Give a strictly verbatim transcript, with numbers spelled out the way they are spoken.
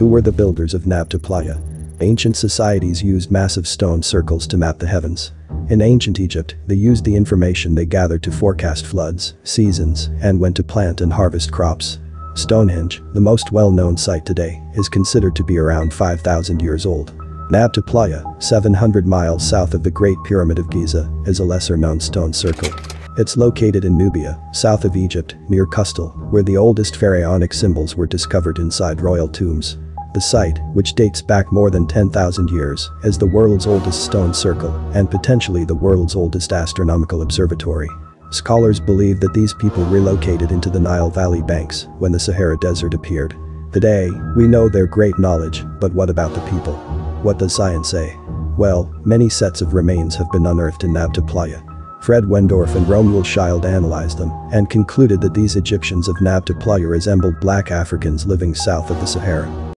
Who were the builders of Nabta Playa? Ancient societies used massive stone circles to map the heavens. In ancient Egypt, they used the information they gathered to forecast floods, seasons, and when to plant and harvest crops. Stonehenge, the most well-known site today, is considered to be around five thousand years old. Nabta Playa, seven hundred miles south of the Great Pyramid of Giza, is a lesser-known stone circle. It's located in Nubia, south of Egypt, near Qustul, where the oldest pharaonic symbols were discovered inside royal tombs. The site, which dates back more than ten thousand years, is the world's oldest stone circle and potentially the world's oldest astronomical observatory. Scholars believe that these people relocated into the Nile Valley banks when the Sahara Desert appeared. Today, we know their great knowledge, but what about the people? What does science say? Well, many sets of remains have been unearthed in Nabta Playa. Fred Wendorf and Romuald Schild analyzed them and concluded that these Egyptians of Nabta Playa resembled black Africans living south of the Sahara.